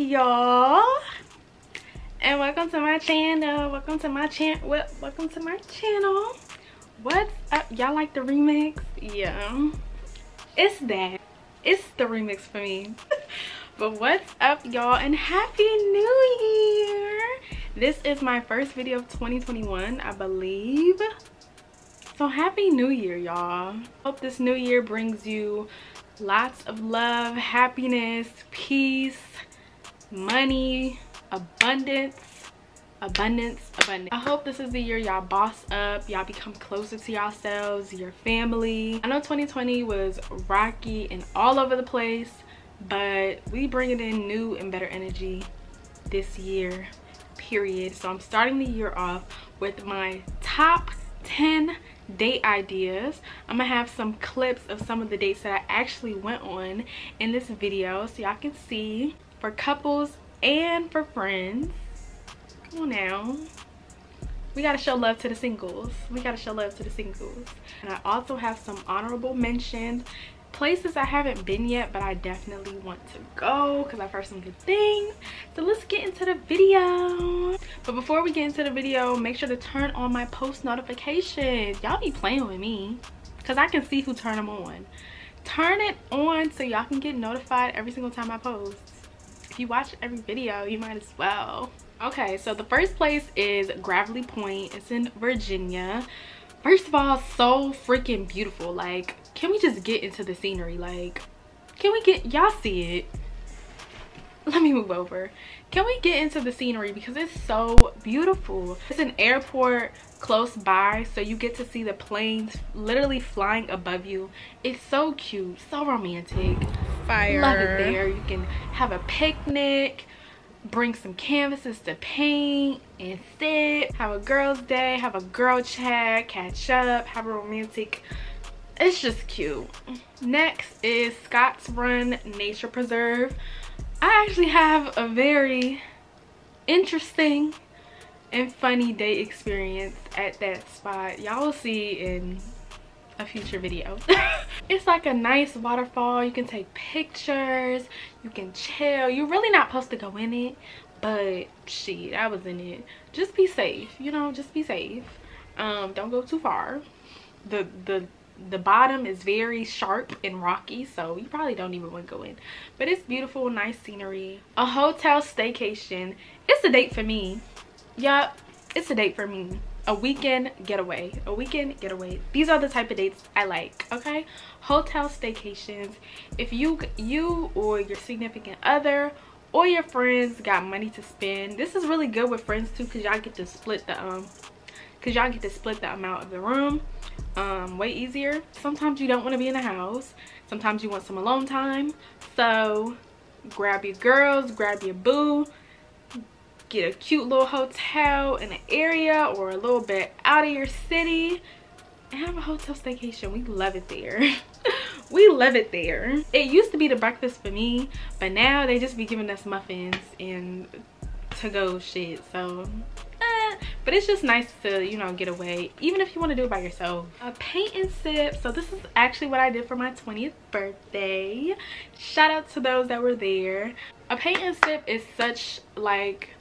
y'all, and welcome to my channel. Welcome to my channel. What's up, y'all? Like the remix? Yeah, it's the remix for me. But what's up, y'all, and happy new year. This is my first video of 2021, I believe. So happy new year, y'all. Hope this new year brings you lots of love, happiness, peace, money, abundance. I hope this is the year y'all boss up, y'all become closer to yourselves, your family. I know 2020 was rocky and all over the place, but we bringing in new and better energy this year, period. So I'm starting the year off with my top 10 date ideas. I'm gonna have some clips of some of the dates that I actually went on in this video, so y'all can see, for couples and for friends. Come on now, we gotta show love to the singles. And I also have some honorable mentions, places I haven't been yet but I definitely want to go because I've heard some good things. So let's get into the video. But before we get into the video, make sure to turn on my post notifications. Y'all be playing with me because I can see who turn them on. Turn it on so y'all can get notified every single time I post. If you watch every video, you might as well. Okay, so the first place is Gravelly Point. It's in Virginia. First of all, so freaking beautiful. Like, can we just get into the scenery? Like, can we get, y'all see it? Let me move over. Can we get into the scenery because it's so beautiful. It's an airport close by, so you get to see the planes literally flying above you. It's so cute, so romantic. Fire. Love it there. You can have a picnic, bring some canvases to paint and sit, have a girls day, have a girl chat, catch up, have a romantic. It's just cute. Next is Scott's Run Nature Preserve. I actually have a very interesting and funny day experience at that spot. Y'all will see in a future video. It's like a nice waterfall. You can take pictures, you can chill. You're really not supposed to go in it, but shit, I was in it. Just be safe, you know, just be safe. Don't go too far. The bottom is very sharp and rocky, so you probably don't even want to go in, but it's beautiful, nice scenery. A hotel staycation. It's a date for me. Yup, it's a date for me. A weekend getaway, a weekend getaway. These are the type of dates I like, okay? Hotel staycations. If you or your significant other or your friends got money to spend, this is really good with friends too, because y'all get to split the amount of the room way easier. Sometimes you don't want to be in the house, sometimes you want some alone time, so grab your girls, grab your boo, get a cute little hotel in an area or a little bit out of your city and have a hotel staycation. We love it there. We love it there. It used to be the breakfast for me, but now they just be giving us muffins and to-go shit, so but it's just nice to, you know, get away, even if you want to do it by yourself. A paint and sip. So this is actually what I did for my 20th birthday. Shout out to those that were there. A paint and sip is such like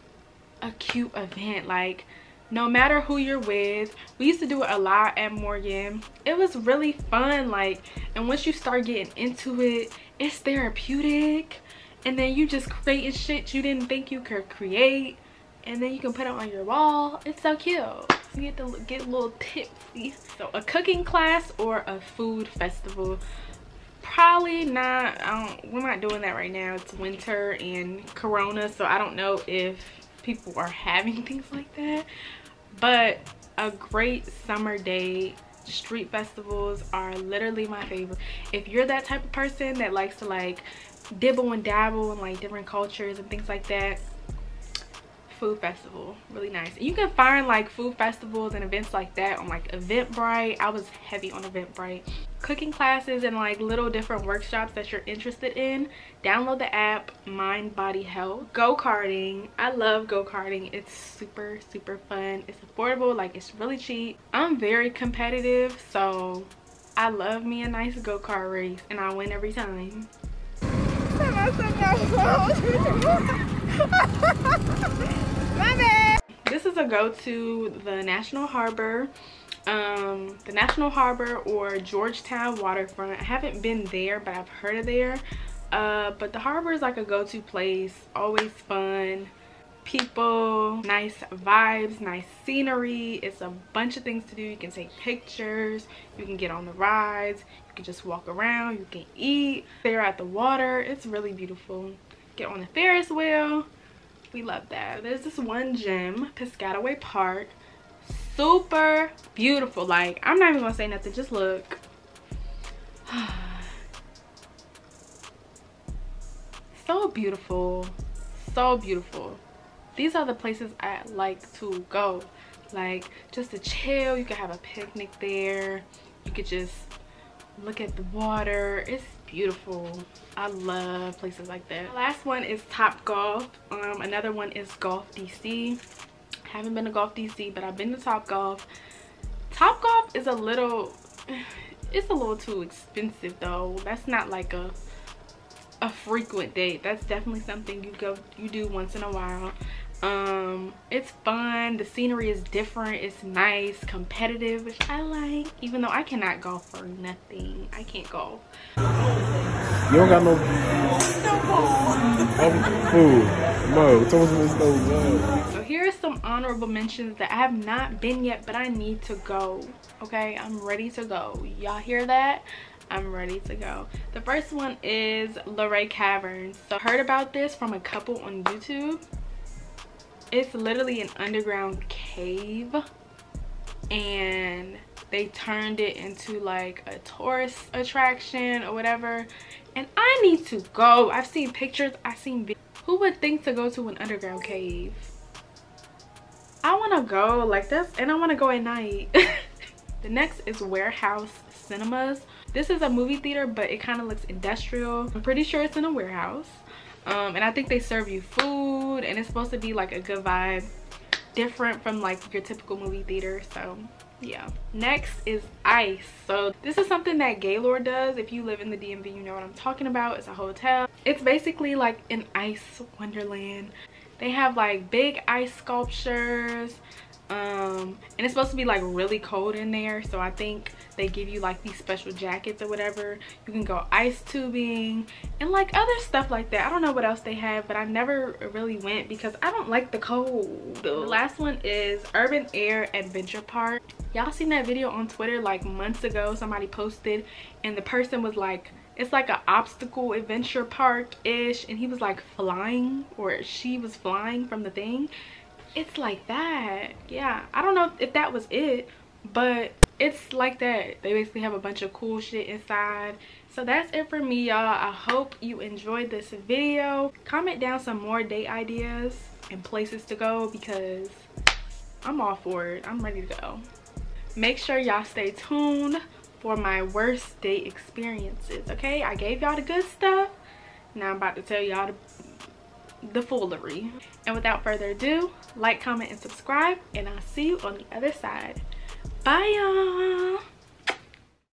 a cute event. Like, no matter who you're with, we used to do it a lot at Morgan. It was really fun, like, and once you start getting into it, it's therapeutic, and then you just creating shit you didn't think you could create, and then you can put it on your wall. It's so cute. You get to get a little tipsy. So a cooking class or a food festival. Probably not. We're not doing that right now. It's winter and corona, so I don't know if people are having things like that, but a great summer day. Street festivals are literally my favorite. If you're that type of person that likes to like dibble and dabble in like different cultures and things like that, food festival, really nice. You can find like food festivals and events like that on like Eventbrite. I was heavy on Eventbrite. Cooking classes and like little different workshops that you're interested in, download the app Mind Body Health. Go-karting, I love go-karting. It's super fun. It's affordable, like it's really cheap. I'm very competitive, so I love me a nice go-kart race, and I win every time. This is a go to the National Harbor. The National Harbor or Georgetown waterfront. I haven't been there, but I've heard of there. But the harbor is like a go-to place. Always fun. People, nice vibes, nice scenery. It's a bunch of things to do. You can take pictures. You can get on the rides. You can just walk around. You can eat. Stare at the water. It's really beautiful. Get on the Ferris wheel. We love that. There's this one gym, Piscataway Park. Super beautiful. Like, I'm not even gonna say nothing, just look. So beautiful, so beautiful. These are the places I like to go, like just to chill. You can have a picnic there, you could just look at the water. It's beautiful. I love places like that. The last one is Topgolf. Another one is Golf DC. Haven't been to Golf DC, but I've been to Topgolf. Topgolf is a little too expensive though. That's not like a frequent date. That's definitely something you do once in a while. It's fun. The scenery is different. It's nice, competitive, which I like. Even though I cannot golf for nothing. I can't golf. You don't got no food. So here are some honorable mentions that I have not been yet, but I need to go. Okay, I'm ready to go. Y'all hear that? I'm ready to go. The first one is Luray Caverns. So I heard about this from a couple on YouTube. It's literally an underground cave, and they turned it into like a tourist attraction or whatever, and I need to go. I've seen pictures, I've seen videos. Who would think to go to an underground cave? I want to go like this, and I want to go at night. The next is Warehouse Cinemas. This is a movie theater, but it kind of looks industrial. I'm pretty sure it's in a warehouse. And I think they serve you food, and it's supposed to be like a good vibe. Different from like your typical movie theater, so yeah. Next is ICE. So this is something that Gaylord does. If you live in the DMV, you know what I'm talking about. It's a hotel. It's basically like an ice wonderland. They have like big ice sculptures, and it's supposed to be like really cold in there, so I think they give you like these special jackets or whatever. You can go ice tubing and like other stuff like that. I don't know what else they have, but I never really went because I don't like the cold. The last one is Urban Air Adventure Park. Y'all seen that video on Twitter like months ago? Somebody posted, and the person was like, it's like an obstacle adventure park-ish, and he was like flying, or she was flying from the thing. It's like that. Yeah, I don't know if that was it, but it's like that. They basically have a bunch of cool shit inside. So that's it for me, y'all. I hope you enjoyed this video. Comment down some more date ideas and places to go, because I'm all for it. I'm ready to go. Make sure y'all stay tuned for my worst date experiences. Okay, I gave y'all the good stuff. Now I'm about to tell y'all the foolery. And without further ado, like, comment, and subscribe, and I'll see you on the other side. Bye, y'all.